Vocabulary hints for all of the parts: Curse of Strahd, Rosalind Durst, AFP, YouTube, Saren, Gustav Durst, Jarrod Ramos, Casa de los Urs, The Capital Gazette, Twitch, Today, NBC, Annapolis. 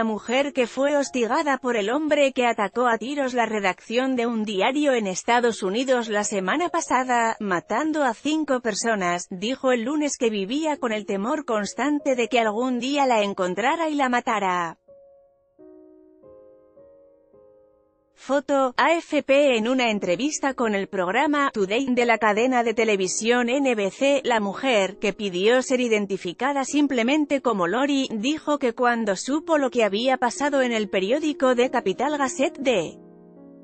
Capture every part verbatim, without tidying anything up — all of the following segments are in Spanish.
una mujer que fue hostigada por el hombre que atacó a tiros la redacción de un diario en Estados Unidos la semana pasada, matando a cinco personas, dijo el lunes que vivía con el temor constante de que algún día la encontrara y la matara. Foto, A F P. En una entrevista con el programa Today de la cadena de televisión N B C, la mujer, que pidió ser identificada simplemente como Lori, dijo que cuando supo lo que había pasado en el periódico The Capital Gazette de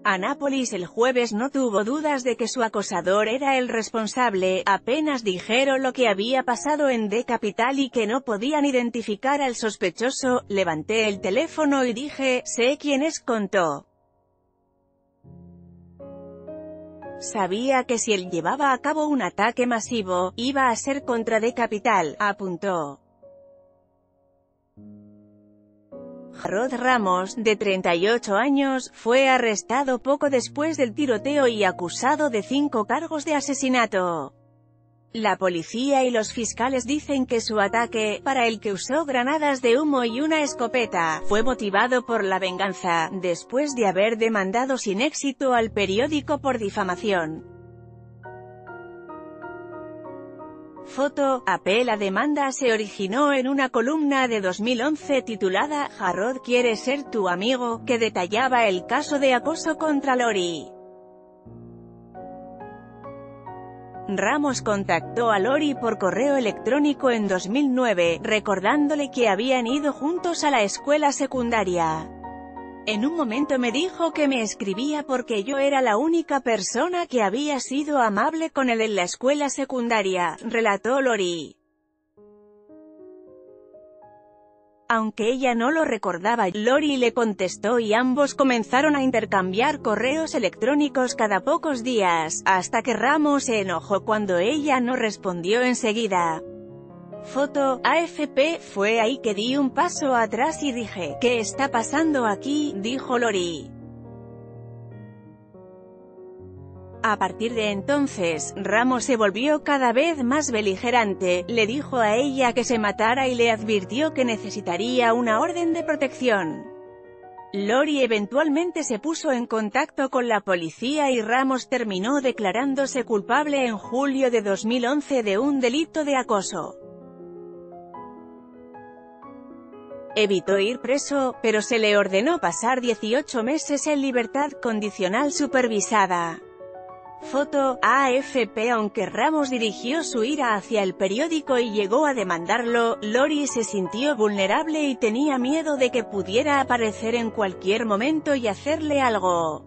Annapolis el jueves no tuvo dudas de que su acosador era el responsable. Apenas dijeron lo que había pasado en The Capital y que no podían identificar al sospechoso, levanté el teléfono y dije, sé quién es, contó. Sabía que si él llevaba a cabo un ataque masivo, iba a ser contra The Capital, apuntó. Jarrod Ramos, de treinta y ocho años, fue arrestado poco después del tiroteo y acusado de cinco cargos de asesinato. La policía y los fiscales dicen que su ataque, para el que usó granadas de humo y una escopeta, fue motivado por la venganza, después de haber demandado sin éxito al periódico por difamación. Foto, A P. La demanda se originó en una columna de dos mil once titulada «Jarrod quiere ser tu amigo», que detallaba el caso de acoso contra Lori. Ramos contactó a Lori por correo electrónico en dos mil nueve, recordándole que habían ido juntos a la escuela secundaria. En un momento me dijo que me escribía porque yo era la única persona que había sido amable con él en la escuela secundaria, relató Lori. Aunque ella no lo recordaba, Lori le contestó y ambos comenzaron a intercambiar correos electrónicos cada pocos días, hasta que Ramos se enojó cuando ella no respondió enseguida. Foto, A F P. Fue ahí que di un paso atrás y dije, ¿qué está pasando aquí?, dijo Lori. A partir de entonces, Ramos se volvió cada vez más beligerante, le dijo a ella que se matara y le advirtió que necesitaría una orden de protección. Lori eventualmente se puso en contacto con la policía y Ramos terminó declarándose culpable en julio de dos mil once de un delito de acoso. Evitó ir preso, pero se le ordenó pasar dieciocho meses en libertad condicional supervisada. Foto, A F P. Aunque Ramos dirigió su ira hacia el periódico y llegó a demandarlo, Lori se sintió vulnerable y tenía miedo de que pudiera aparecer en cualquier momento y hacerle algo.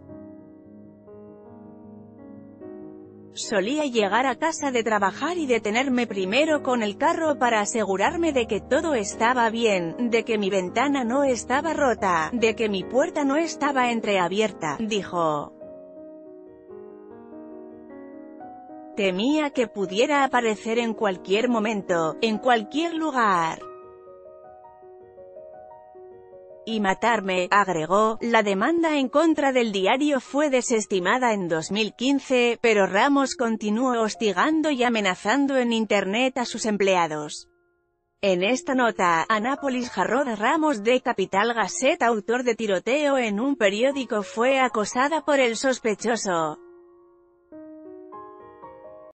Solía llegar a casa de trabajar y detenerme primero con el carro para asegurarme de que todo estaba bien, de que mi ventana no estaba rota, de que mi puerta no estaba entreabierta, dijo. Temía que pudiera aparecer en cualquier momento, en cualquier lugar, y matarme, agregó. La demanda en contra del diario fue desestimada en dos mil quince, pero Ramos continuó hostigando y amenazando en Internet a sus empleados. En esta nota, Annapolis. Jarrod Ramos, de Capital Gazette, autor de tiroteo en un periódico, fue acosada por el sospechoso.